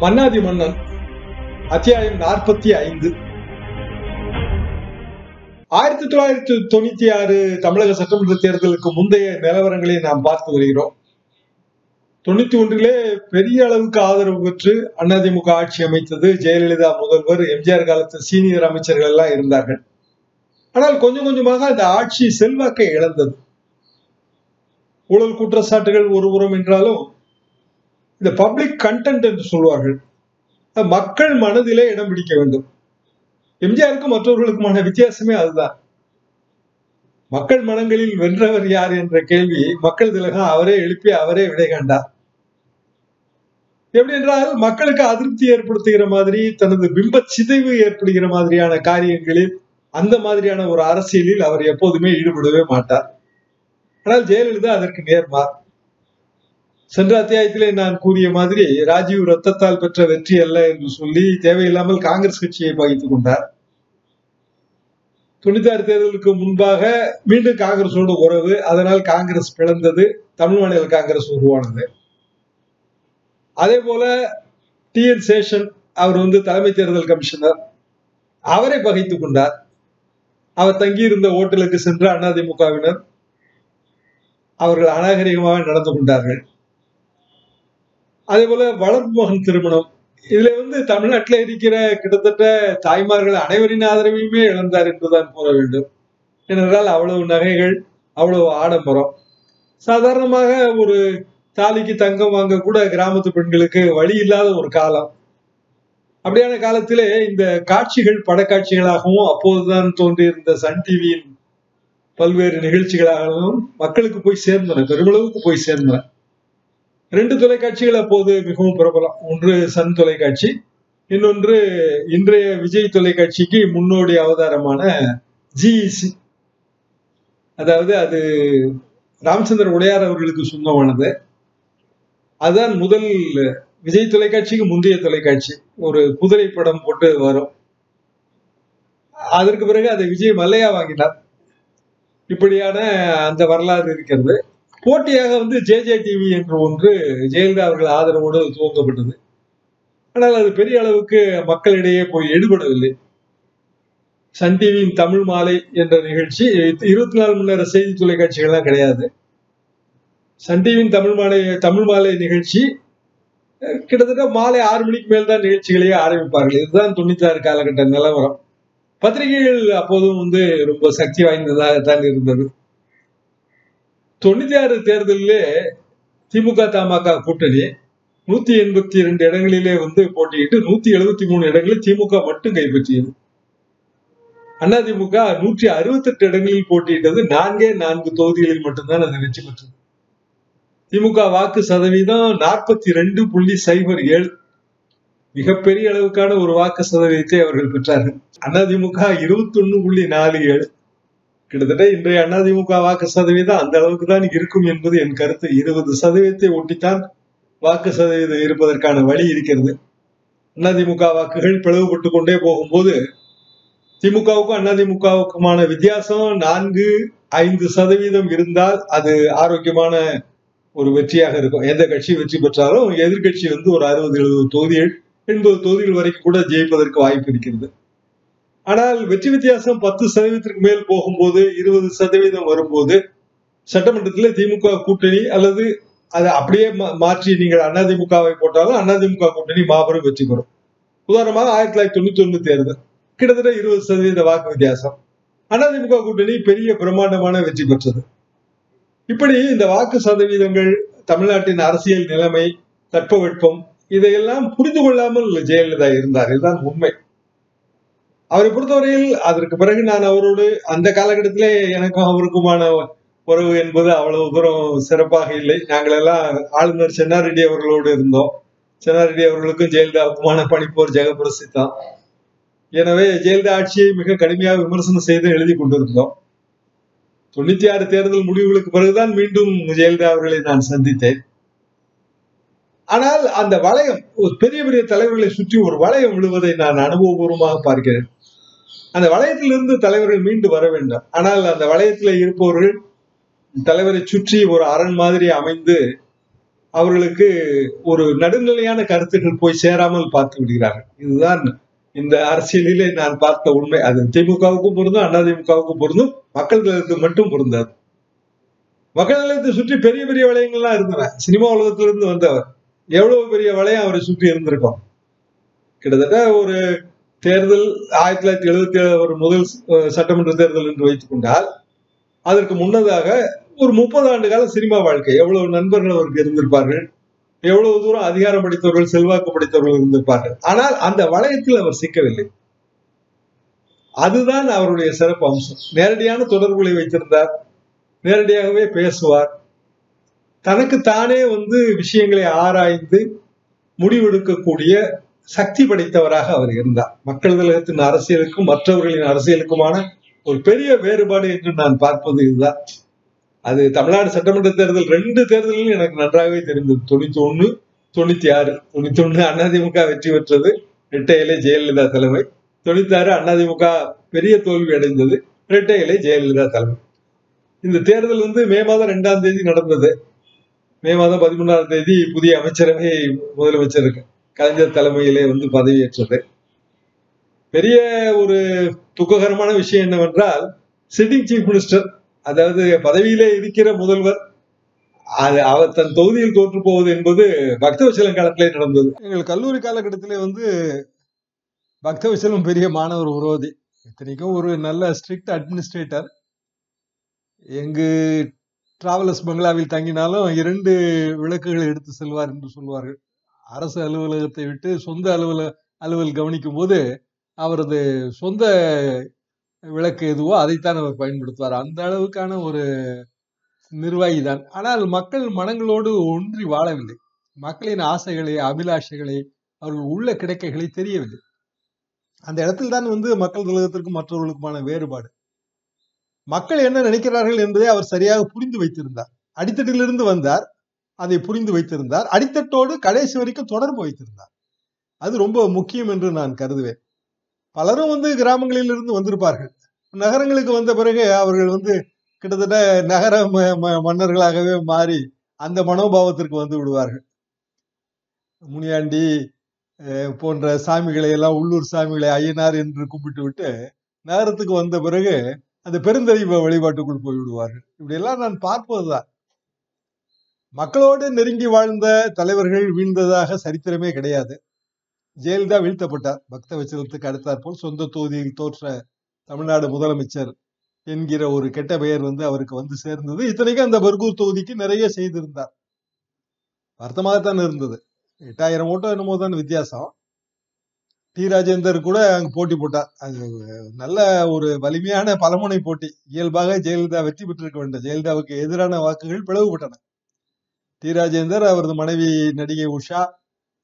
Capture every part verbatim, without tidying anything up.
மன்னாதி மன்னன் அத்தியாயம் நாற்பத்தி ஐந்து. ஆயிரத்தி தொள்ளாயிரத்தி தொண்ணூத்தி ஆறு தமிழக சட்டமன்ற தேர்தலுக்கு முந்தைய நிலவரங்களை நாம் பார்த்து வருகிறோம். தொண்ணூத்தி ஒன்றிலே பெரிய அளவுக்கு ஆதரவு பெற்று அண்ணாதிமுக ஆட்சி அமைத்தது. ஜெயலலிதா முதல்வர், எம் ஜி ஆர் காலத்து சீனியர் அமைச்சர்கள் எல்லாம் இருந்தார்கள். ஆனால் கொஞ்சம் கொஞ்சமாக அந்த ஆட்சி செல்வாக்கை இழந்தது. ஊழல் குற்றச்சாட்டுகள் ஒருபுறம் என்றாலும் இந்த பப்ளிக் கண்டென்ட் என்று சொல்வார்கள், மக்கள் மனதிலே இடம் பிடிக்க வேண்டும். எம் ஜி ஆருக்கு மற்றவர்களுக்குமான வித்தியாசமே அதுதான். மக்கள் மனங்களில் வென்றவர் யார் என்ற கேள்வி மக்கள் திலகம் அவரே எழுப்பி அவரே விடை கண்டார். எப்படி என்றால், மக்களுக்கு அதிருப்தி ஏற்படுத்துகிற மாதிரி, தனது பிம்ப சிதைவு ஏற்படுகிற மாதிரியான காரியங்களில், அந்த மாதிரியான ஒரு அரசியலில் அவர் எப்போதுமே ஈடுபடவே மாட்டார். ஆனால் ஜெயலலிதா அதற்கு நேர்மார். சென்ற அத்தியாயத்திலே நான் கூறிய மாதிரி ராஜீவ் ரத்தத்தால் பெற்ற வெற்றி அல்ல என்று சொல்லி தேவையில்லாமல் காங்கிரஸ் கட்சியை பகித்துக் கொண்டார். தொண்ணூத்தி ஆறு தேர்தலுக்கு முன்பாக மீண்டும் காங்கிரஸோடு உறவு, அதனால் காங்கிரஸ் பிளந்தது, தமிழ் மாநில காங்கிரஸ் உருவானது. அதே போல டி என் சேஷன், அவர் வந்து தலைமை தேர்தல் கமிஷனர், அவரை பகைத்துக் கொண்டார். அவர் தங்கியிருந்த ஓட்டலுக்கு சென்ற அண்ணாதிமுகவினர் அவர்கள் அநாகரிகமாக நடந்து கொண்டார்கள். அதே போல வளர்மகன் திருமணம், இதுல வந்து தமிழ்நாட்டில் இருக்கிற கிட்டத்தட்ட தாய்மார்கள் அனைவரின் ஆதரவையுமே இழந்தார் என்றுதான் கூற வேண்டும். ஏனென்றால் அவ்வளவு நகைகள், அவ்வளவு ஆடம்பரம். சாதாரணமாக ஒரு தாலிக்கு தங்கம் வாங்க கூட கிராமத்து பெண்களுக்கு வழி இல்லாத ஒரு காலம். அப்படியான காலத்திலே இந்த காட்சிகள் படக்காட்சிகளாகவும், அப்போதுதான் தோன்றியிருந்த சன் டிவியின் பல்வேறு நிகழ்ச்சிகளாகவும் மக்களுக்கு போய் சேர்ந்தன, பெருமளவுக்கு போய் சேர்ந்தன. ரெண்டு தொலைக்காட்சிகள் அப்போது மிகவும் பிரபலம். ஒன்று சன் தொலைக்காட்சி, இன்னொன்று இன்றைய விஜய் தொலைக்காட்சிக்கு முன்னோடி அவதாரமான ஜி இ சி. அதாவது அது ராமச்சந்திர உடையார் அவர்களுக்கு சொந்தமானது. அதுதான் முதல் விஜய் தொலைக்காட்சிக்கு முந்தைய தொலைக்காட்சி. ஒரு குதிரை படம் போட்டு வரும், அதற்கு பிறகு அதை விஜய் மல்லையா வாங்கினார். இப்படியான அந்த வரலாறு இருக்கிறது. போட்டியாக வந்து ஜே ஜே டிவி என்று ஒன்று ஜெயலலிதா அவர்கள் ஆதரவோடு துவங்கப்பட்டது. ஆனால் அது பெரிய அளவுக்கு மக்களிடையே போய் எடுபடவில்லை. சன் டிவியின் தமிழ் மாலை என்ற நிகழ்ச்சி, இருபத்தி நாலு மணி நேர செய்தி தொலைக்காட்சிகள்லாம் கிடையாது. சன் டிவியின் தமிழ் மாலை தமிழ் மாலை நிகழ்ச்சி கிட்டத்தட்ட மாலை ஆறு மணிக்கு மேல்தான் நிகழ்ச்சிகளையே ஆரம்பிப்பார்கள். இதுதான் தொண்ணூத்தி ஆறு காலகட்ட நிலவரம். பத்திரிகைகள் அப்போதும் வந்து ரொம்ப சக்தி வாய்ந்ததாக தான் இருந்தது. தொண்ணூத்தி ஆறு தேர்தலிலே திமுக தமாக கூட்டணி நூத்தி எண்பத்தி இரண்டு இடங்களிலே வந்து போட்டியிட்டு நூத்தி எழுபத்தி மூணு இடங்களில் திமுக மட்டும் கைப்பற்றியது. அதிமுக நூற்றி அறுபத்தி எட்டு இடங்களில் போட்டியிட்டது. நான்கே நான்கு தொகுதிகளில் மட்டும்தான் அது வெற்றி பெற்றது. திமுக வாக்கு சதவீதம் நாற்பத்தி ரெண்டு புள்ளி சைபர் ஏழு, மிகப்பெரிய அளவுக்கான ஒரு வாக்கு சதவீதத்தை அவர்கள் பெற்றார்கள். அதிமுக இருபத்தி ஒன்னு புள்ளி நாலு ஏழு, கிட்டத்தட்ட இன்றைய அண்ணாதிமுக வாக்கு சதவீதம் அந்த அளவுக்கு தான் இருக்கும் என்பது என் கருத்து. இருபது சதவீதத்தை ஒட்டித்தான் வாக்கு சதவீதம் இருப்பதற்கான வழி இருக்கிறது. அண்ணாதிமுக வாக்குகள் பிளவுபட்டு கொண்டே போகும்போது திமுகவுக்கும் அதிமுகவுக்குமான வித்தியாசம் நான்கு ஐந்து சதவீதம் இருந்தால் அது ஆரோக்கியமான ஒரு வெற்றியாக இருக்கும். எந்த கட்சி வெற்றி பெற்றாலும் எதிர்கட்சி வந்து ஒரு அறுபது எழுபது தொகுதிகள் எண்பது தொகுதிகள் வரைக்கும் கூட ஜெயிப்பதற்கு வாய்ப்பு இருக்கிறது. ஆனால் வெற்றி வித்தியாசம் பத்து சதவீதத்திற்கு மேல் போகும்போது, இருபது சதவீதம் வரும்போது, சட்டமன்றத்தில் திமுக கூட்டணி அல்லது அதை அப்படியே மாற்றி நீங்கள் அண்ணாதிமுகவை போட்டாலும் அண்ணாதிமுக கூட்டணி மாபெரும் வெற்றி பெறும். உதாரணமாக ஆயிரத்தி தொள்ளாயிரத்தி தொண்ணூத்தி ஒண்ணு தேர்தல் கிட்டத்தட்ட இருபது சதவீத வாக்கு வித்தியாசம், அண்ணாதிமுக கூட்டணி பெரிய பிரம்மாண்டமான வெற்றி பெற்றது. இப்படி இந்த வாக்கு சதவீதங்கள், தமிழ்நாட்டின் அரசியல் நிலைமை, தட்பவெட்பம், இதையெல்லாம் புரிந்து கொள்ளாமல் ஜெயலலிதா இருந்தார். இதுதான் உண்மை. அவரை பொறுத்தவரையில் அதற்கு பிறகு நான் அவரோடு அந்த காலகட்டத்திலே எனக்கும் அவருக்குமான உறவு என்பது அவ்வளவு தூரம் சிறப்பாக இல்லை. நாங்களெல்லாம் ஆளுநர் சென்னாரெட்டி அவர்களோடு இருந்தோம். சென்னாரெட்டி அவர்களுக்கும் ஜெயலலிதாவுக்குமான பணிப்போர் ஜெகபிரசித்தம். எனவே ஜெயலலிதா ஆட்சியை மிக கடுமையாக விமர்சனம் செய்து எழுதி கொண்டிருந்தோம். தொண்ணூத்தி ஆறு தேர்தல் முடிவுகளுக்கு பிறகுதான் மீண்டும் ஜெயலலிதா அவர்களை நான் சந்தித்தேன். ஆனால் அந்த வளையம், பெரிய பெரிய தலைவர்களை சுற்றி ஒரு வளையம் விழுவதை நான் அனுபவபூர்வமாக பார்க்கிறேன். அந்த வளையத்திலிருந்து தலைவர்கள் மீண்டு வர வேண்டும். ஆனால் அந்த வளையத்தில் இருப்பவர்கள் தலைவரை சுற்றி ஒரு அரண் மாதிரி அமைந்து அவர்களுக்கு ஒரு நடுநிலையான கருத்துக்கள் போய் சேராமல் பார்த்து விடுகிறார்கள். இதுதான் இந்த அரசியலிலே நான் பார்த்த உண்மை. அது திமுகவுக்கும் பொருந்தும், அண்ணாதிமுகவுக்கும் பொருந்தும், மக்கள் நலத்துக்கு மட்டும் பொருந்தாது. மக்கள் நலத்தை சுற்றி பெரிய பெரிய வளையங்கள்லாம் இருந்தன. சினிமா உலகத்திலிருந்து வந்தவர், எவ்வளவு பெரிய வளையம் அவரை சுற்றி இருந்திருக்கோம். கிட்டத்தட்ட ஒரு தேர்தல் ஆயிரத்தி தொள்ளாயிரத்தி எழுபத்தி ஏழு ஒரு முதல் சட்டமன்ற தேர்தல் என்று வைத்துக் கொண்டால், அதற்கு முன்னதாக ஒரு முப்பது ஆண்டு கால சினிமா வாழ்க்கை, எவ்வளவு நண்பர்கள் அவருக்கு இருந்திருப்பார்கள், எவ்வளவு தூரம் அதிகாரம் படைத்தவர்கள், செல்வாக்கு படைத்தவர்கள் இருந்திருப்பார்கள். ஆனால் அந்த வளையத்தில் அவர் சிக்கவில்லை. அதுதான் அவருடைய சிறப்பு அம்சம். நேரடியான தொடர்புகளை வைத்திருந்தார், நேரடியாகவே பேசுவார், தனக்கு தானே வந்து விஷயங்களை ஆராய்ந்து முடிவெடுக்கக்கூடிய சக்தி படைத்தவராக அவர் இருந்தார். மக்கள் தலைவத்தின் அரசியலுக்கும் மற்றவர்களின் அரசியலுக்குமான ஒரு பெரிய வேறுபாடு என்று நான் பார்ப்பது இதுதான். அது தமிழ்நாடு சட்டமன்ற தேர்தல் ரெண்டு தேர்தலில் எனக்கு நன்றாகவே தெரிந்தது. தொண்ணூத்தி ஒண்ணு தொண்ணூத்தி ஆறு தொண்ணூத்தி ஒண்ணு அண்ணாதிமுக வெற்றி பெற்றது, இரட்டை இலை ஜெயலலிதா தலைமை. தொண்ணூத்தி ஆறு அண்ணாதிமுக பெரிய தோல்வி அடைந்தது, இரட்டை இலை ஜெயலலிதா தலைமை. இந்த தேர்தல் வந்து மே மாதம் ரெண்டாம் தேதி நடந்தது. மே மாதம் பதிமூன்றாம் தேதி புதிய அமைச்சரவை முதலமைச்சருக்கு கலைஞர் தலைமையிலே வந்து பதவியேற்றது. பெரிய ஒரு துக்ககரமான விஷயம் என்னவென்றால், சிட்டிங் சீஃப் மினிஸ்டர், அதாவது பதவியிலே இருக்கிற முதல்வர், அது அவர் தன் தொகுதியில் தோற்று போவது என்பது பக்தவச்சலம் காலத்திலே நடந்தது. எங்கள் கல்லூரி காலகட்டத்திலே வந்து பக்தவச்சலம் பெரிய மாணவர் விரோதி, இத்தனைக்கும் ஒரு நல்ல ஸ்ட்ரிக்ட் அட்மினிஸ்ட்ரேட்டர். எங்கு டிராவலர்ஸ் பங்களாவில் தங்கினாலும் இரண்டு விளக்குகளை எடுத்து செல்வார் என்று சொல்வார்கள். அரசு அலுவலகத்தை விட்டு சொந்த அலுவலக அலுவல் கவனிக்கும் போது அவரது சொந்த விளக்கு எதுவோ அதைத்தான் அவர் பயன்படுத்துவார். அந்த அளவுக்கான ஒரு நிர்வாகி தான். ஆனால் மக்கள் மனங்களோடு ஒன்றி வாழவில்லை. மக்களின் ஆசைகளை, அபிலாஷைகளை, அவர்கள் உள்ள கிடைக்கைகளை தெரியவில்லை. அந்த இடத்தில் தான் வந்து மக்கள் உலகத்திற்கும் மற்றவர்களுக்குமான வேறுபாடு. மக்கள் என்ன நினைக்கிறார்கள் என்பதை அவர் சரியாக புரிந்து வைத்திருந்தார். அடித்தட்டிலிருந்து வந்தார், அதை புரிந்து வைத்திருந்தார். அடித்தட்டோடு கடைசி வரைக்கும் தொடர்பு வைத்திருந்தார். அது ரொம்ப முக்கியம் என்று நான் கருதுவேன். பலரும் வந்து கிராமங்களில் இருந்து வந்திருப்பார்கள். நகரங்களுக்கு வந்த பிறகு அவர்கள் வந்து கிட்டத்தட்ட நகர மன்னர்களாகவே மாறி அந்த மனோபாவத்திற்கு வந்து விடுவார்கள். முனியாண்டி போன்ற சாமிகளை எல்லாம், உள்ளூர் சாமிகளை ஐயனார் என்று கும்பிட்டு விட்டு நகரத்துக்கு வந்த பிறகு அந்த பெருந்தெய்வ வழிபாட்டுக்குள் போய்விடுவார்கள். இப்படியெல்லாம் நான் பார்ப்பதுதான். மக்களோடு நெருங்கி வாழ்ந்த தலைவர்கள் வீழ்ந்ததாக சரித்திரமே கிடையாது. ஜெயலலிதா வீழ்த்தப்பட்டார். பக்தவச்சலத்துக்கு அடுத்தார் போல் சொந்த தொகுதியில் தோற்ற தமிழ்நாடு முதலமைச்சர் என்கிற ஒரு கெட்ட பெயர் வந்து அவருக்கு வந்து சேர்ந்தது. இத்தனைக்கும் அந்த பர்கூர் தொகுதிக்கு நிறைய செய்திருந்தார். வருத்தமாகத்தான் இருந்தது. எட்டாயிரம் ஓட்டம் என்னமோ தான் வித்தியாசம். தீராஜேந்தர் கூட அங்கு போட்டி போட்டார். அது நல்ல ஒரு வலிமையான பலமுனை போட்டி. இயல்பாக ஜெயலலிதா வெற்றி பெற்றிருக்க வேண்டும். ஜெயலலிதாவுக்கு எதிரான வாக்குகள் பிளவுபட்டன. தீராஜேந்தர், அவரது மனைவி நடிகை உஷா,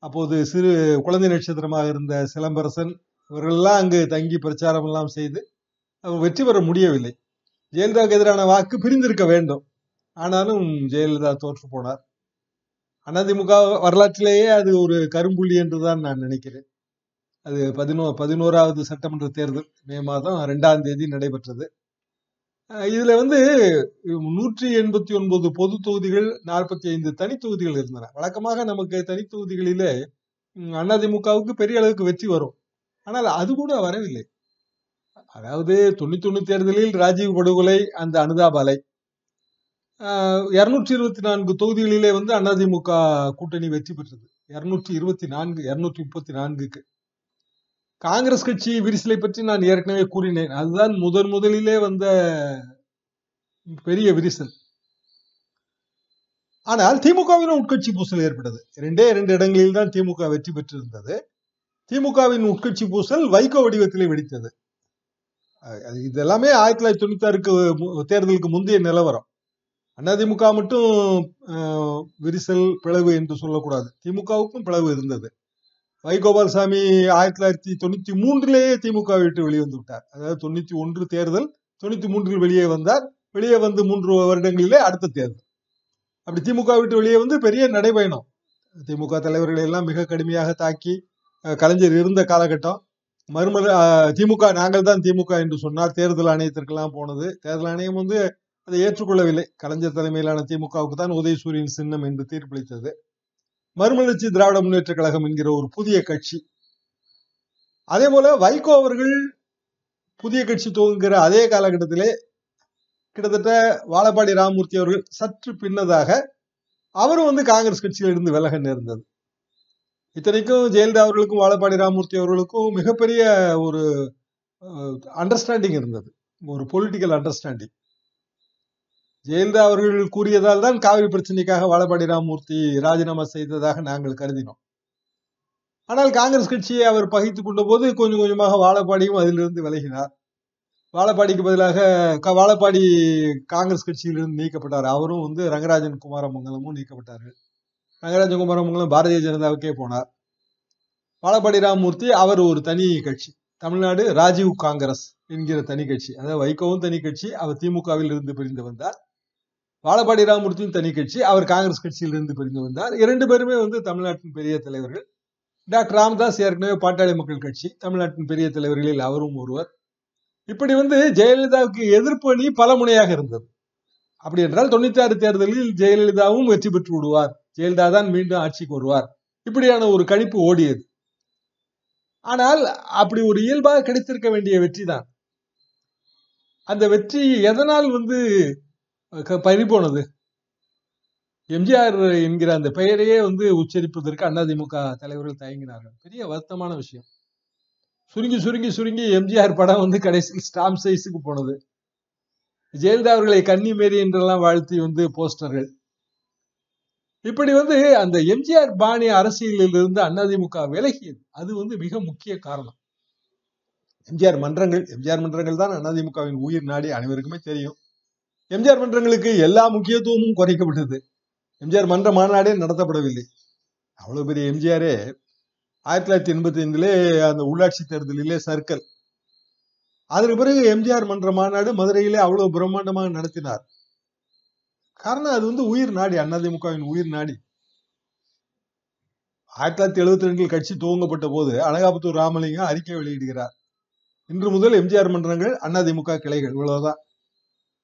அப்போது சிறு குழந்தை நட்சத்திரமாக இருந்த சிலம்பரசன், இவர்களெல்லாம் அங்கு தங்கி பிரச்சாரம் எல்லாம் செய்து அவர் வெற்றி பெற முடியவில்லை. ஜெயலலிதாவுக்கு எதிரான வாக்கு பிரிந்திருக்க வேண்டும். ஆனாலும் ஜெயலலிதா தோற்று போனார். அண்ணாதிமுக வரலாற்றிலேயே அது ஒரு கரும்புள்ளி என்றுதான் நான் நினைக்கிறேன். அது பதினோ பதினோராவது சட்டமன்ற தேர்தல் மே மாதம் ரெண்டாம் தேதி நடைபெற்றது. இதுல வந்து நூற்றி எண்பத்தி ஒன்பது பொது தொகுதிகள், நாற்பத்தி ஐந்து தனி தொகுதிகள் இருந்தன. வழக்கமாக நமக்கு தனி தொகுதிகளிலே அண்ணாதிமுகவுக்கு பெரிய அளவுக்கு வெற்றி வரும். ஆனால் அது கூட வரவில்லை. அதாவது தொண்ணூத்தி ஒண்ணு தேர்தலில் ராஜீவ் படுகொலை, அந்த அனுதாபாலை, ஆஹ் இருநூற்றி இருபத்தி நான்கு தொகுதிகளிலே வந்து அண்ணாதிமுக கூட்டணி வெற்றி பெற்றது. இருநூற்றி இருபத்தி நான்கு இருநூற்றி முப்பத்தி நான்குக்கு காங்கிரஸ் கட்சி விரிசலை பற்றி நான் ஏற்கனவே கூறினேன். அதுதான் முதன் முதலிலே வந்த பெரிய விரிசல். ஆனால் திமுகவின் உட்கட்சி பூசல் ஏற்பட்டது. இரண்டே இரண்டு இடங்களில் தான் திமுக வெற்றி பெற்றிருந்தது. திமுகவின் உட்கட்சி பூசல் வைக்கோ வடிவத்திலே வெடித்தது. இதெல்லாமே ஆயிரத்தி தொள்ளாயிரத்தி தொண்ணூத்தி ஆறுக்கு தேர்தலுக்கு முந்தைய நிலவரம். அதிமுக மட்டும் விரிசல் பிளவு என்று சொல்லக்கூடாது. திமுகவுக்கும் பிளவு இருந்தது. வைகோபால்சாமி ஆயிரத்தி தொள்ளாயிரத்தி தொண்ணூத்தி மூன்றிலேயே திமுக விட்டு வெளிவந்து விட்டார். அதாவது தொண்ணூத்தி ஒன்று தேர்தல், தொண்ணூத்தி மூன்றில் வெளியே வந்தார். வெளியே வந்து மூன்று வருடங்களிலே அடுத்த தேர்தல். அப்படி திமுக விட்டு வெளியே வந்து பெரிய நடைபயணம். திமுக தலைவர்களை எல்லாம் மிக கடுமையாக தாக்கி, கலைஞர் இருந்த காலகட்டம், மறுமல திமுக, நாங்கள் தான் திமுக என்று சொன்னார். தேர்தல் ஆணையத்திற்கெல்லாம் போனது. தேர்தல் ஆணையம் வந்து அதை ஏற்றுக்கொள்ளவில்லை. கலைஞர் தலைமையிலான திமுகவுக்கு தான் உதயசூரியன் சின்னம் என்று தீர்ப்பளித்தது. மறுமலர்ச்சி திராவிட முன்னேற்ற கழகம் என்கிற ஒரு புதிய கட்சி. அதே போல வைகோ அவர்கள் புதிய கட்சி துவங்குகிற அதே காலகட்டத்திலே கிட்டத்தட்ட வாழபாடி ராமமூர்த்தி அவர்கள் சற்று பின்னதாக அவரும் வந்து காங்கிரஸ் கட்சியிலிருந்து விலக நேர்ந்தது. இத்தனைக்கும் ஜெயலலிதா அவர்களுக்கும் வாழபாடி ராமமூர்த்தி அவர்களுக்கும் மிகப்பெரிய ஒரு அண்டர்ஸ்டாண்டிங் இருந்தது, ஒரு பொலிட்டிக்கல் அண்டர்ஸ்டாண்டிங். ஜெயலலிதா அவர்கள் கூறியதால் தான் காவிரி பிரச்சனைக்காக வாழபாடி ராமமூர்த்தி ராஜினாமா செய்ததாக நாங்கள் கருதினோம். ஆனால் காங்கிரஸ் கட்சியை அவர் பகைத்து கொண்ட போது கொஞ்சம் கொஞ்சமாக வாழபாடியும் அதிலிருந்து விலகினார். வாழபாடிக்கு பதிலாக வாழபாடி காங்கிரஸ் கட்சியிலிருந்து நீக்கப்பட்டார். அவரும் வந்து ரங்கராஜன் குமாரமங்கலமும் நீக்கப்பட்டார்கள். ரங்கராஜன் குமாரமங்கலம் பாரதிய ஜனதாவுக்கே போனார். வாழபாடி ராமமூர்த்தி அவர் ஒரு தனி கட்சி, தமிழ்நாடு ராஜீவ் காங்கிரஸ் என்கிற தனி கட்சி. அதாவது வைகோவும் தனி கட்சி, அவர் திமுகவில் இருந்து பிரிந்து வந்தார். வாழபாடி ராமமூர்த்தியும் தனி கட்சி, அவர் காங்கிரஸ் கட்சியிலிருந்து பிரிந்து வந்தார். இரண்டு பேருமே வந்து தமிழ்நாட்டின் பெரிய தலைவர்கள். டாக்டர் ராமதாஸ் ஏற்கனவே பாட்டாளி மக்கள் கட்சி தமிழ்நாட்டின் பெரிய தலைவர்களில் அவரும் ஒருவர். இப்படி வந்து ஜெயலலிதாவுக்கு எதிர்ப்பு அணி பல முனையாக இருந்தது. அப்படி என்றால் தொண்ணூத்தி ஆறு தேர்தலில் ஜெயலலிதாவும் வெற்றி பெற்று விடுவார், ஜெயலலிதா தான் மீண்டும் ஆட்சிக்கு வருவார், இப்படியான ஒரு கணிப்பு ஓடியது. ஆனால் அப்படி ஒரு இயல்பாக கிடைத்திருக்க வேண்டிய வெற்றி தான் அந்த வெற்றி எதனால் வந்து பறிபோனது? எம் ஜி ஆர் என்கிற அந்த பெயரையே வந்து உச்சரிப்பதற்கு அண்ணாதிமுக தலைவர்கள் தயங்கினார்கள். பெரிய வருத்தமான விஷயம். சுருங்கி சுருங்கி சுருங்கி எம் ஜி ஆர் படம் வந்து கடைசியில் ஸ்டாம்ப் சைஸுக்கு போனது. ஜெயலலிதா அவர்களை கன்னி மேரி என்றெல்லாம் வாழ்த்தி வந்து போஸ்டர்கள். இப்படி வந்து அந்த எம் ஜி ஆர் பாணி அரசியலில் இருந்து அண்ணாதிமுக விலகியது. அது வந்து மிக முக்கிய காரணம். எம் ஜி ஆர் மன்றங்கள் எம் ஜி ஆர் மன்றங்கள் தான் அண்ணாதிமுகவின் உயிர் நாடி, அனைவருக்குமே தெரியும். எம் ஜி ஆர் மன்றங்களுக்கு எல்லா முக்கியத்துவமும் குறைக்கப்பட்டது. எம் ஜி ஆர் மன்ற மாநாடே நடத்தப்படவில்லை. அவ்வளவு பெரிய எம் ஜி ஆரே ஆயிரத்தி தொள்ளாயிரத்தி எண்பத்தி ஐந்துலே அந்த உள்ளாட்சி தேர்தலிலே சர்க்கல், அதற்கு பிறகு எம் ஜி ஆர் மன்ற மாநாடு மதுரையிலே அவ்வளவு பிரம்மாண்டமாக நடத்தினார். காரணம், அது வந்து உயிர் நாடி, அண்ணாதிமுகவின் உயிர் நாடி. ஆயிரத்தி தொள்ளாயிரத்தி எழுபத்தி ரெண்டில் கட்சி துவங்கப்பட்ட போது அனகாபுத்தூர் ராமலிங்கம் அறிக்கை வெளியிடுகிறார், இன்று முதல் எம் ஜி ஆர் மன்றங்கள் அண்ணாதிமுக கிளைகள். இவ்வளவுதான்.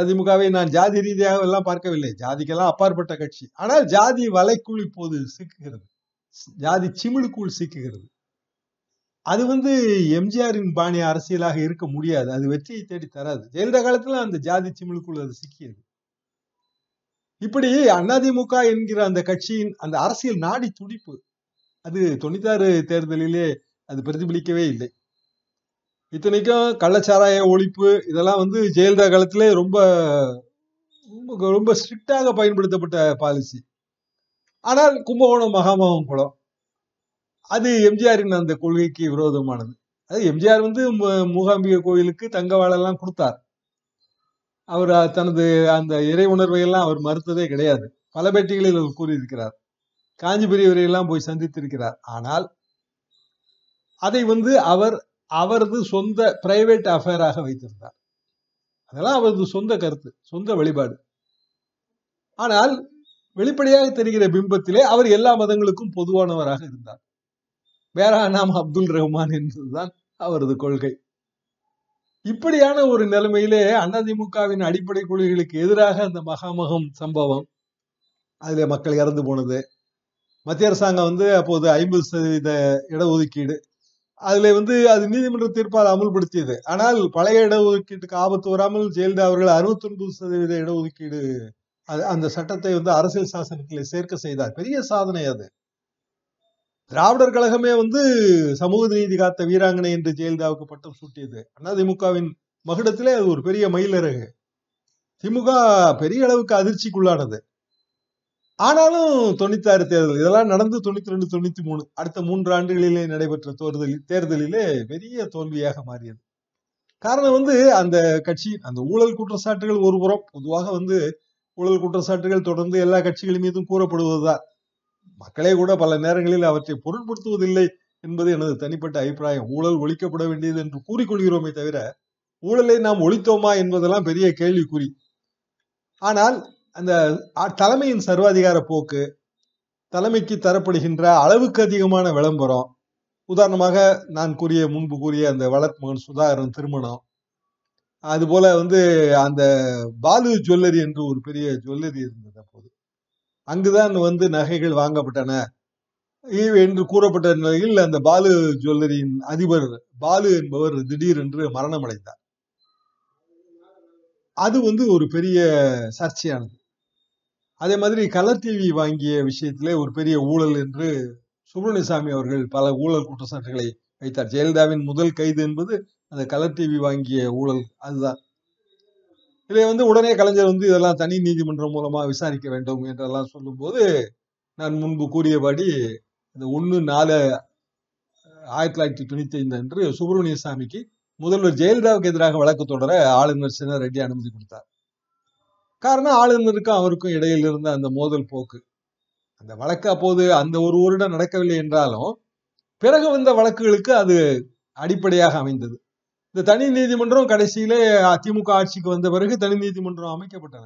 அதிமுகவை நான் ஜாதி ரீதியாக எல்லாம் பார்க்கவில்லை, ஜாதிக்கெல்லாம் அப்பாற்பட்ட கட்சி. ஆனால் ஜாதி வலைக்குள் இப்போது சிக்குகிறது, ஜாதி சிமிழுக்குள் சிக்குகிறது. அது வந்து எம் ஜி ஆரின் பாணி அரசியலாக இருக்க முடியாது. அது வெற்றியை தேடி தராது. ஜெயலலிதா காலத்துல அந்த ஜாதி சிமிழுக்குள் அது சிக்கியது. இப்படி அதிமுக என்கிற அந்த கட்சியின் அந்த அரசியல் நாடி துடிப்பு அது தொண்ணூத்தி ஆறு தேர்தலிலே அது பிரதிபலிக்கவே இல்லை. இத்தனைக்கும் கள்ளச்சாராய ஒழிப்பு இதெல்லாம் வந்து ஜெயலலிதா காலத்திலே ரொம்ப ரொம்ப ஸ்ட்ரிக்டாக பயன்படுத்தப்பட்ட பாலிசி. ஆனால் கும்பகோணம் மகாமகம் குளம் அது எம் ஜி ஆரின் அந்த கொள்கைக்கு விரோதமானது. அது எம் ஜி ஆர் வந்து மூகாம்பிகை கோயிலுக்கு தங்கவாளெல்லாம் கொடுத்தார். அவர் தனது அந்த இறை உணர்வையெல்லாம் அவர் மறுத்ததே கிடையாது. பல பேட்டிகளில் அவர் கூறியிருக்கிறார். காஞ்சி பெரியவரையெல்லாம் போய் சந்தித்திருக்கிறார். ஆனால் அதை வந்து அவர் அவரது சொந்த பிரைவேட் அஃபேராக வைத்திருந்தார். அதெல்லாம் அவரது சொந்த கருத்து, சொந்த வழிபாடு. ஆனால் வெளிப்படையாக தெரிகிற பிம்பத்திலே அவர் எல்லா மதங்களுக்கும் பொதுவானவராக இருந்தார். வேற நாம் அப்துல் ரஹ்மான் என்பதுதான் அவரது கொள்கை. இப்படியான ஒரு நிலைமையிலே அதிமுகவின் அடிப்படை கொள்கைகளுக்கு எதிராக அந்த மகாமகம் சம்பவம், அதுல மக்கள் இறந்து போனது, மத்திய அரசாங்கம் வந்து அப்போது ஐம்பது சதவீத இடஒதுக்கீடு அதுல வந்து அது நீதிமன்ற தீர்ப்பால் அமுல்படுத்தியது. ஆனால் பழைய இடஒதுக்கீட்டுக்கு ஆபத்து வராமல் ஜெயலலிதா அவர்கள் அறுபத்தி ஒன்பது சதவீத இடஒதுக்கீடு அந்த சட்டத்தை வந்து அரசியல் சாசனத்தில் சேர்க்க செய்தார். பெரிய சாதனை அது. திராவிடர் கழகமே வந்து சமூக நீதி காத்த வீராங்கனை என்று ஜெயலலிதாவுக்கு பட்டம் சூட்டியது. அதிமுகவின் மகுடத்திலே அது ஒரு பெரிய மயிலிறகு. திமுக பெரிய அளவுக்கு அதிர்ச்சிக்குள்ளானது. ஆனாலும் தொண்ணூத்தி ஆறு தேர்தல் இதெல்லாம் நடந்து தொண்ணூத்தி ரெண்டு தொண்ணூத்தி மூணு அடுத்த மூன்று ஆண்டுகளிலே நடைபெற்ற தேர்தலில் தேர்தலிலே பெரிய தோல்வியாக மாறியது. காரணம் வந்து அந்த கட்சி அந்த ஊழல் குற்றச்சாட்டுகள் ஒருபுறம், பொதுவாக வந்து ஊழல் குற்றச்சாட்டுகள் தொடர்ந்து எல்லா கட்சிகள் மீதும் கூறப்படுவதுதான். மக்களே கூட பல நேரங்களில் அவற்றை பொருட்படுத்துவதில்லை என்பது எனது தனிப்பட்ட அபிப்பிராயம். ஊழல் ஒழிக்கப்பட வேண்டியது என்று கூறிக்கொள்கிறோமே தவிர ஊழலை நாம் ஒழித்தோமா என்பதெல்லாம் பெரிய கேள்விக்குறி. ஆனால் அந்த தலைமையின் சர்வாதிகார போக்கு, தலைமைக்கு தரப்படுகின்ற அளவுக்கு அதிகமான விளம்பரம், உதாரணமாக நான் கூறிய முன்பு கூறிய அந்த வளர்மகன் சுதாகரன் திருமணம், அதுபோல வந்து அந்த பாலு ஜுவல்லரி என்று ஒரு பெரிய ஜுவல்லரி இருந்தது அப்போது, அங்குதான் வந்து நகைகள் வாங்கப்பட்டன என்று கூறப்பட்ட நிலையில் அந்த பாலு ஜுவல்லரியின் அதிபர் பாலு என்பவர் திடீர் என்று மரணம் அடைந்தார். அது வந்து ஒரு பெரிய சர்ச்சையானது. அதே மாதிரி கலர் டிவி வாங்கிய விஷயத்திலே ஒரு பெரிய ஊழல் என்று சுப்ரமணியசாமி அவர்கள் பல ஊழல் குற்றச்சாட்டுகளை வைத்தார். ஜெயலலிதாவின் முதல் கைது என்பது அந்த கலர் டிவி வாங்கிய ஊழல். அதுதான். இதை வந்து உடனே கலைஞர் வந்து இதெல்லாம் தனி நீதிமன்றம் மூலமா விசாரிக்க வேண்டும் என்றெல்லாம் சொல்லும்போது, நான் முன்பு கூறியபடி இந்த ஒன்று நாலு ஆயிரத்தி தொள்ளாயிரத்தி தொண்ணூத்தி ஐந்து அன்று சுப்பிரமணியசாமிக்கு முதல்வர் ஜெயலலிதாவுக்கு எதிராக வழக்கு தொடர ஆளுநர் சின்ன ரெட்டி அனுமதி கொடுத்தார். காரணம், ஆளுநருக்கும் அவருக்கும் இடையில் இருந்த அந்த மோதல் போக்கு. அந்த வழக்கு அப்போது அந்த ஒரு வருடம் நடக்கவில்லை என்றாலும் பிறகு வந்த வழக்குகளுக்கு அது அடிப்படையாக அமைந்தது. இந்த தனி நீதிமன்றம் கடைசியிலே அதிமுக ஆட்சிக்கு வந்த பிறகு தனி நீதிமன்றம் அமைக்கப்பட்டன.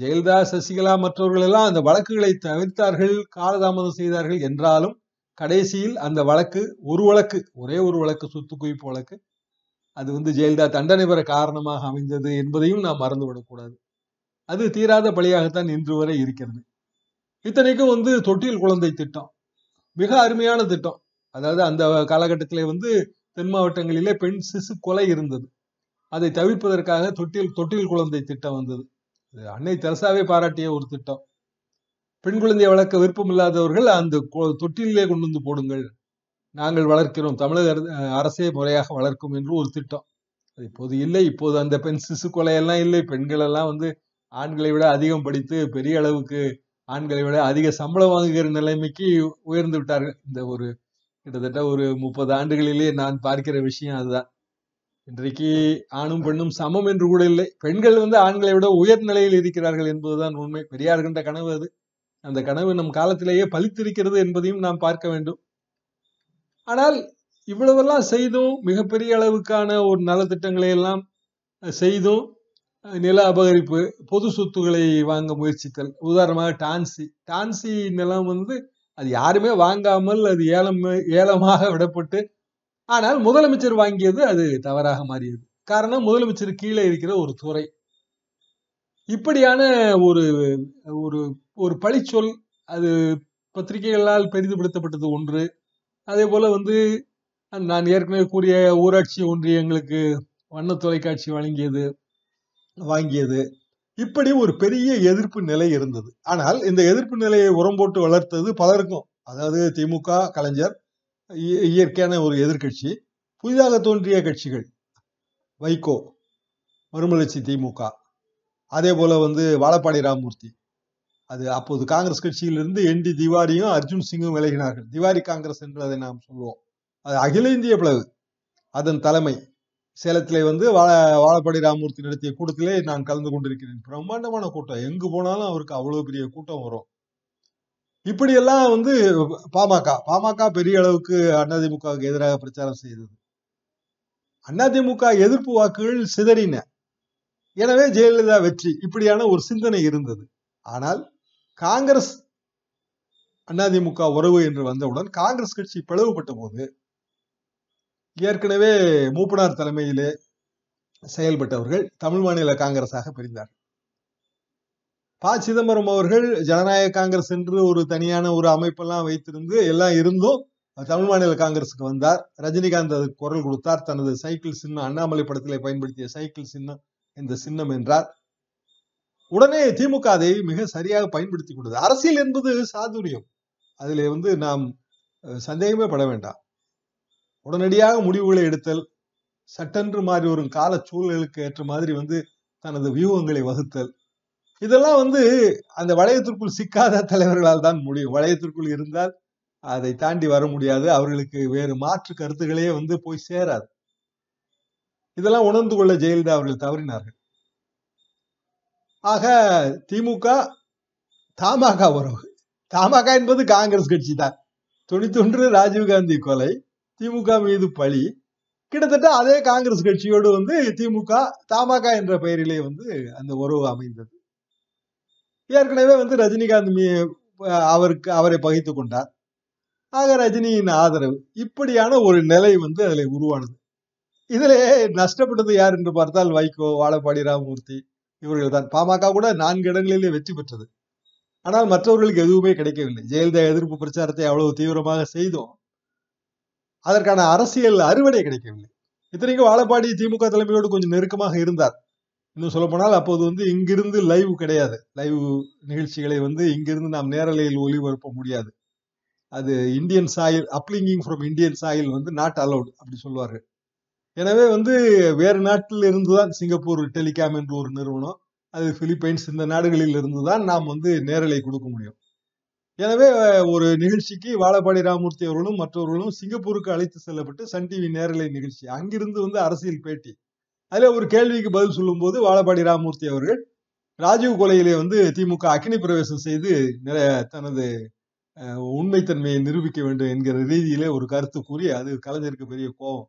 ஜெயலலிதா, சசிகலா மற்றவர்கள் எல்லாம் அந்த வழக்குகளை தவிர்த்தார்கள், காலதாமதம் செய்தார்கள் என்றாலும் கடைசியில் அந்த வழக்கு, ஒரு வழக்கு, ஒரே ஒரு வழக்கு, சொத்து குவிப்பு வழக்கு, அது வந்து ஜெயலலிதா தண்டனை பெற காரணமாக அமைந்தது என்பதையும் நாம் மறந்துவிடக்கூடாது. அது தீராத பலியாகத்தான் இன்று வரை இருக்கிறது. இத்தனைக்கும் வந்து தொட்டில் குழந்தை திட்டம் மிக அருமையான திட்டம். அதாவது அந்த காலகட்டத்திலே வந்து தென் மாவட்டங்களிலே பெண் சிசு கொலை இருந்தது. அதை தவிர்ப்பதற்காக தொட்டில் தொட்டில் குழந்தை திட்டம் வந்தது. அன்னை தெரசாவை பாராட்டிய ஒரு திட்டம். பெண் குழந்தையை வளர்க்க விருப்பம் இல்லாதவர்கள் அந்த தொட்டிலே கொண்டு வந்து போடுங்கள், நாங்கள் வளர்க்கிறோம், தமிழக அரசே முறையாக வளர்க்கும் என்று ஒரு திட்டம். அது இப்போது இல்லை. இப்போது அந்த பெண் சிசு கொலையெல்லாம் இல்லை. பெண்கள் எல்லாம் வந்து ஆண்களை விட அதிகம் படித்து பெரிய அளவுக்கு ஆண்களை விட அதிக சம்பளம் வாங்குகிற நிலைமைக்கு உயர்ந்து விட்டார்கள். இந்த ஒரு கிட்டத்தட்ட ஒரு முப்பது ஆண்டுகளிலே நான் பார்க்கிற விஷயம் அதுதான். இன்றைக்கு ஆணும் பெண்ணும் சமம் என்று கூட இல்லை. பெண்கள் வந்து ஆண்களை விட உயர்நிலையில் இருக்கிறார்கள் என்பதுதான் உண்மை. பெரியார் கண்ட கனவு அது. அந்த கனவு நம் காலத்திலேயே பலித்திருக்கிறது என்பதையும் நாம் பார்க்க வேண்டும். ஆனால் இவ்வளவெல்லாம் செய்தும், மிகப்பெரிய அளவுக்கான ஒரு நலத்திட்டங்களை எல்லாம் செய்தும், நில அபகரிப்பு, பொது சொத்துக்களை வாங்க முயற்சித்தல், உதாரணமாக டான்சி டான்சி நிலம் வந்து அது யாருமே வாங்காமல் அது ஏலம் ஏலமாக விடப்பட்டு, ஆனால் முதலமைச்சர் வாங்கியது அது தவறாக மாறியது. காரணம், முதலமைச்சர் கீழே இருக்கிற ஒரு துறை. இப்படியான ஒரு ஒரு ஒரு பழிச்சொல் அது பத்திரிகைகளால் பெரிதுபடுத்தப்பட்டது ஒன்று. அதே போல வந்து நான் ஏற்கனவே கூறிய ஊராட்சி ஒன்றியங்களுக்கு வண்ண தொலைக்காட்சி வழங்கியது வாங்கியது இப்படி ஒரு பெரிய எதிர்ப்பு நிலை இருந்தது. ஆனால் இந்த எதிர்ப்பு நிலையை உரம் போட்டு வளர்த்தது பலருக்கும். அதாவது திமுக, கலைஞர், இயற்கையான ஒரு எதிர்கட்சி, புதிதாக தோன்றிய கட்சிகள், வைகோ, மறுமலர்ச்சி திமுக, அதே போல வந்து வாழபாடி ராமமூர்த்தி, அது அப்போது காங்கிரஸ் கட்சியிலிருந்து என் டி திவாரியும் அர்ஜுன் சிங்கும் விலகினார்கள். திவாரி காங்கிரஸ் என்று அதை நாம் சொல்லுவோம். அது அகில இந்திய பிளவு. அதன் தலைமை சேலத்திலே வந்து வாழ வாழபாடி ராமமூர்த்தி நடத்திய கூட்டத்திலே நான் கலந்து கொண்டிருக்கிறேன். பிரம்மாண்டமான கூட்டம். எங்கு போனாலும் அவருக்கு அவ்வளவு பெரிய கூட்டம் வரும். இப்படியெல்லாம் வந்து பாமக பாமக பெரிய அளவுக்கு அண்ணாதிமுகவுக்கு எதிராக பிரச்சாரம் செய்தது. அண்ணாதிமுக எதிர்ப்பு வாக்குகள் சிதறின. எனவே ஜெயலலிதா வெற்றி. இப்படியான ஒரு சிந்தனை இருந்தது. ஆனால் காங்கிரஸ் அண்ணாதிமுக உறவு என்று வந்தவுடன் காங்கிரஸ் கட்சி பிளவுபட்ட போது, ஏற்கனவே மூப்பனார் தலைமையிலே செயல்பட்டவர்கள் தமிழ் மாநில காங்கிரஸாக பிரிந்தார்கள். ப சிதம்பரம் அவர்கள் ஜனநாயக காங்கிரஸ் என்று ஒரு தனியான ஒரு அமைப்பெல்லாம் வைத்திருந்து எல்லாம் இருந்தும் தமிழ் மாநில காங்கிரஸுக்கு வந்தார். ரஜினிகாந்த் அதுக்கு குரல் கொடுத்தார். தனது சைக்கிள் சின்னம், அண்ணாமலை படத்திலே பயன்படுத்திய சைக்கிள் சின்னம் இந்த சின்னம் என்றார். உடனே திமுக அதை மிக சரியாக பயன்படுத்தி கொண்டது. அரசியல் என்பது சாதுரியம். அதில் வந்து நாம் சந்தேகமே பட வேண்டாம். உடனடியாக முடிவுகளை எடுத்தல், சட்டென்று மாறி வரும் கால சூழலுக்கு ஏற்ற மாதிரி வந்து தனது வியூகங்களை வகுத்தல், இதெல்லாம் வந்து அந்த வளையத்திற்குள் சிக்காத தலைவர்களால் தான் முடியும். வளையத்திற்குள் இருந்தால் அதை தாண்டி வர முடியாது. அவர்களுக்கு வேறு மாற்று கருத்துக்களையே வந்து போய் சேராது. இதெல்லாம் உணர்ந்து கொள்ள ஜெயலலிதா அவர்கள் தவறினார்கள். ஆக திமுக தமாக உறவு, தமாக என்பது காங்கிரஸ் கட்சி தான். தொண்ணூத்தி ஒன்று ராஜீவ்காந்தி கொலை, திமுக மீது பழி, கிட்டத்தட்ட அதே காங்கிரஸ் கட்சியோடு வந்து திமுக தமாக என்ற பெயரிலே வந்து அந்த உறவு அமைந்தது. ஏற்கனவே வந்து ரஜினிகாந்த் அவருக்கு அவரை பகைத்து கொண்டார். ஆக ரஜினியின் ஆதரவு, இப்படியான ஒரு நிலை வந்து அதில் உருவானது. இதிலே நஷ்டப்பட்டது யார் என்று பார்த்தால் வைக்கோ, வாழபாடி ராமமூர்த்தி இவர்கள் தான். பாமக கூட நான்கு இடங்களிலே வெற்றி பெற்றது, ஆனால் மற்றவர்களுக்கு எதுவுமே கிடைக்கவில்லை. ஜெயலலிதா எதிர்ப்பு பிரச்சாரத்தை அவ்வளவு தீவிரமாக செய்தோம், அதற்கான அரசியல் அறுவடை கிடைக்கவில்லை. இத்தனைக்கும் வாழபாடி திமுக தலைமையோடு கொஞ்சம் நெருக்கமாக இருந்தார். இன்னும் சொல்ல போனால் அப்போது வந்து இங்கிருந்து லைவ் கிடையாது, லைவ் நிகழ்ச்சிகளை வந்து இங்கிருந்து நாம் நேரலையில் ஒளிபரப்ப முடியாது. அது Indian soil, uplinking from Indian soil வந்து நாட் அலவுட் அப்படி சொல்லுவார்கள். எனவே வந்து வேறு நாட்டில் இருந்து தான், சிங்கப்பூர் டெலிகாம் என்று ஒரு நிறுவனம், அது பிலிப்பைன்ஸ், இந்த நாடுகளில் இருந்து தான் நாம் வந்து நேரலை கொடுக்க முடியும். எனவே ஒரு நிகழ்ச்சிக்கு வாழபாடி ராமமூர்த்தி அவர்களும் மற்றவர்களும் சிங்கப்பூருக்கு அழைத்து செல்லப்பட்டு சன் டிவி நேரலை நிகழ்ச்சி, அங்கிருந்து வந்து அரசியல் பேட்டி. அதில் ஒரு கேள்விக்கு பதில் சொல்லும் போது வாழபாடி ராமமூர்த்தி அவர்கள் ராஜீவ் கொலையிலே வந்து திமுக அக்னி பிரவேசம் செய்து தனது உண்மைத்தன்மையை நிரூபிக்க வேண்டும் என்கிற ரீதியிலே ஒரு கருத்து கூறி அது கலைஞருக்கு பெரிய கோபம்.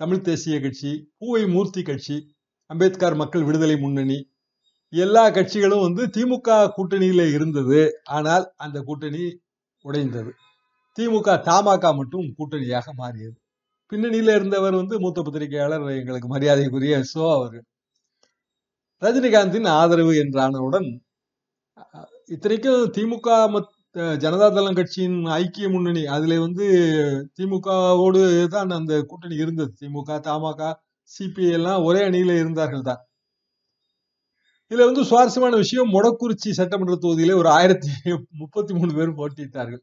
தமிழ் தேசிய கட்சி, பூவை மூர்த்தி கட்சி, அம்பேத்கர் மக்கள் விடுதலை முன்னணி, எல்லா கட்சிகளும் வந்து திமுக கூட்டணியில இருந்தது. ஆனால் அந்த கூட்டணி உடைந்தது. திமுக தமாக மட்டும் கூட்டணியாக மாறியது. பின்னணியில இருந்தவர் வந்து மூத்த பத்திரிகையாளர், எங்களுக்கு மரியாதைக்குரிய சோ அவர்கள். ரஜினிகாந்தின் ஆதரவு என்றானவுடன் இத்தனைக்கும் திமுக ஜனதாதளம் கட்சியின் ஐக்கிய முன்னணி, அதுல வந்து திமுகவோடு தான் அந்த கூட்டணி இருந்தது. திமுக தமாக சிபிஐ எல்லாம் ஒரே அணியில இருந்தார்கள் தான். இதுல வந்து சுவாரஸ்யமான விஷயம், மொடக்குறிச்சி சட்டமன்ற தொகுதியில ஒரு ஆயிரத்தி முப்பத்தி மூணு பேர் போட்டியிட்டார்கள்.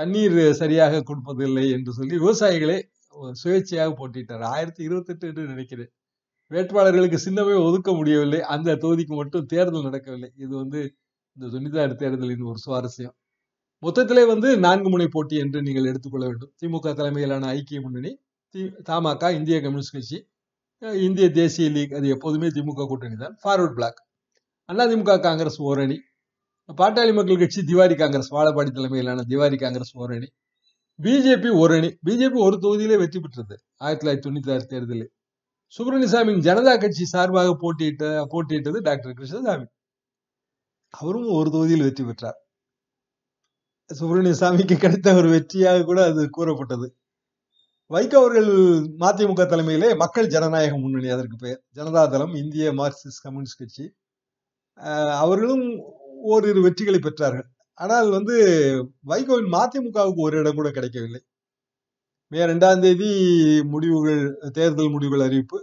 தண்ணீர் சரியாக கொடுப்பதில்லை என்று சொல்லி விவசாயிகளே சுயேட்சையாக போட்டிட்டார். ஆயிரத்தி இருபத்தி எட்டு என்று நினைக்கிறேன். வேட்பாளர்களுக்கு சின்னமே ஒதுக்க முடியவில்லை, அந்த தொகுதிக்கு மட்டும் தேர்தல் நடக்கவில்லை. இது வந்து இந்த தொண்ணூத்தி ஆறு தேர்தலின் ஒரு சுவாரஸ்யம். மொத்தத்திலே வந்து நான்கு முனை போட்டி என்று நீங்கள் எடுத்துக்கொள்ள வேண்டும். திமுக தலைமையிலான ஐக்கிய முன்னணி, தி தமாக, இந்திய கம்யூனிஸ்ட் கட்சி, இந்திய தேசிய லீக், அது எப்போதுமே திமுக கூட்டணி தான், ஃபார்வர்ட் பிளாக், அண்ணாதிமுக காங்கிரஸ் ஓரணி, பாட்டாளி மக்கள் கட்சி, திவாரி காங்கிரஸ், வாழபாடி தலைமையிலான திவாரி காங்கிரஸ் ஓரணி, பிஜேபி ஓரணி. பிஜேபி ஒரு தொகுதியிலே வெற்றி பெற்றது ஆயிரத்தி தொள்ளாயிரத்தி தொண்ணூத்தி ஆறு தேர்தலில். சுப்ரமணியசாமியின் ஜனதா கட்சி சார்பாக போட்டியிட்ட போட்டியிட்டது டாக்டர் கிருஷ்ணசாமி, அவரும் ஒரு தொகுதியில் வெற்றி பெற்றார். சுப்ரமணியசாமிக்கு கிடைத்த ஒரு வெற்றியாக கூட அது கூறப்பட்டது. வைகோ அவர்கள் மதிமுக தலைமையிலே மக்கள் ஜனநாயக முன்னணி, அதற்கு பெயர் ஜனதாதளம், இந்திய மார்க்சிஸ்ட் கம்யூனிஸ்ட் கட்சி, அவர்களும் ஓரிரு வெற்றிகளை பெற்றார்கள். ஆனால் வந்து வைகோவின் மதிமுகவுக்கு ஒரு இடம் கூட கிடைக்கவில்லை. மே ரெண்டாம் தேதி முடிவுகள், தேர்தல் முடிவுகள் அறிவிப்பு,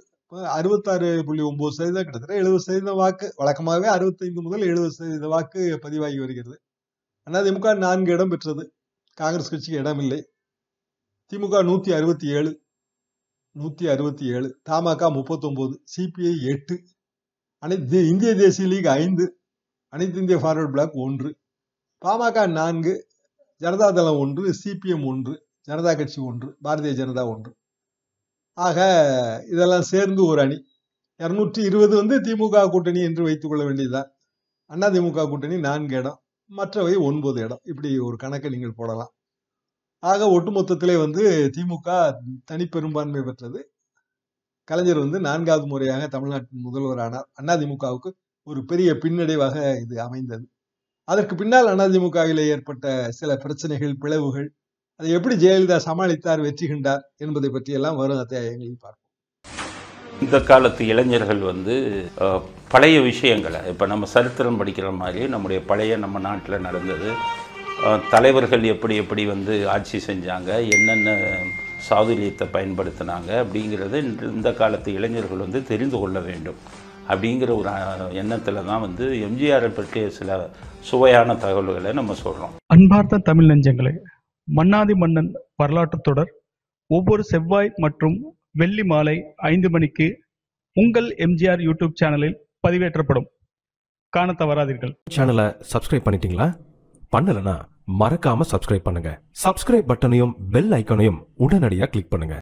அறுபத்தாறு புள்ளி ஒன்பது சதவீதம் கிட்டத்தட்ட எழுபது சதவீதம் வாக்கு, வழக்கமாகவே அறுபத்தைந்து முதல் எழுபது சதவீத வாக்கு பதிவாகி வருகிறது. அதிமுக நான்கு இடம் பெற்றது, காங்கிரஸ் கட்சிக்கு இடம் இல்லை. திமுக நூத்தி அறுபத்தி ஏழு நூத்தி அறுபத்தி ஏழு தமாக முப்பத்தொன்பது, சிபிஐ எட்டு, அனைத்து இந்திய தேசிய லீக் ஐந்து, அனைத்து இந்திய ஃபார்வர்ட் பிளாக் ஒன்று, பாமக நான்கு, ஜனதாதளம் ஒன்று, சிபிஎம் ஒன்று, ஜனதா கட்சி ஒன்று, பாரதிய ஜனதா ஒன்று. ஆக இதெல்லாம் சேர்ந்து ஒரு அணி. இருநூற்றி இருபது வந்து திமுக கூட்டணி என்று வைத்துக்கொள்ள வேண்டியதுதான். அண்ணா திமுக கூட்டணி நான்கு இடம், மற்றவை ஒன்பது இடம், இப்படி ஒரு கணக்கை நீங்கள் போடலாம். ஆக ஒட்டுமொத்தத்திலே வந்து திமுக தனிப்பெரும்பான்மை பெற்றது. கலைஞர் வந்து நான்காவது முறையாக தமிழ்நாட்டின் முதல்வரானார். அண்ணாதிமுகவுக்கு ஒரு பெரிய பின்னடைவாக இது அமைந்தது. அதற்கு பின்னால் அண்ணாதிமுகவிலே ஏற்பட்ட சில பிரச்சனைகள், பிளவுகள், அதை எப்படி ஜெயலலிதா சமாளித்தார், வெற்றி கண்டார் என்பதை பற்றியெல்லாம் வரும் அத்தியாயங்களில் பார்ப்போம். இந்த காலத்து இளைஞர்கள் வந்து பழைய விஷயங்களை, இப்போ நம்ம சரித்திரம் படிக்கிற மாதிரி நம்முடைய பழைய நம்ம நாட்டில் நடந்தது, தலைவர்கள் எப்படி எப்படி வந்து ஆட்சி செஞ்சாங்க, என்னென்ன சாதுரியத்தை பயன்படுத்தினாங்க அப்படிங்கிறது இந்த காலத்து இளைஞர்கள் வந்து தெரிந்து கொள்ள வேண்டும். அப்படிங்கிற ஒரு எண்ணத்தில் தான் வந்து எம்ஜிஆரை பற்றிய சில சுவையான தகவல்களை நம்ம சொல்கிறோம். அன்பார்த்த தமிழ் நெஞ்சங்களே, மன்னாதி மன்னன் வரலாற்று தொடர் ஒவ்வொரு செவ்வாய் மற்றும் வெள்ளி மாலை ஐந்து மணிக்கு உங்கள் எம்ஜிஆர் யூடியூப் சேனலில் பதிவேற்றப்படும். காண தவறாதீர்கள். சேனலை சப்ஸ்கிரைப் பண்ணிட்டீங்களா? பண்ணலனா மறக்காம சப்ஸ்கிரைப் பண்ணுங்க. சப்ஸ்கிரைப் பட்டனையும் பெல் ஐக்கானையும் உடனடியாக கிளிக் பண்ணுங்க.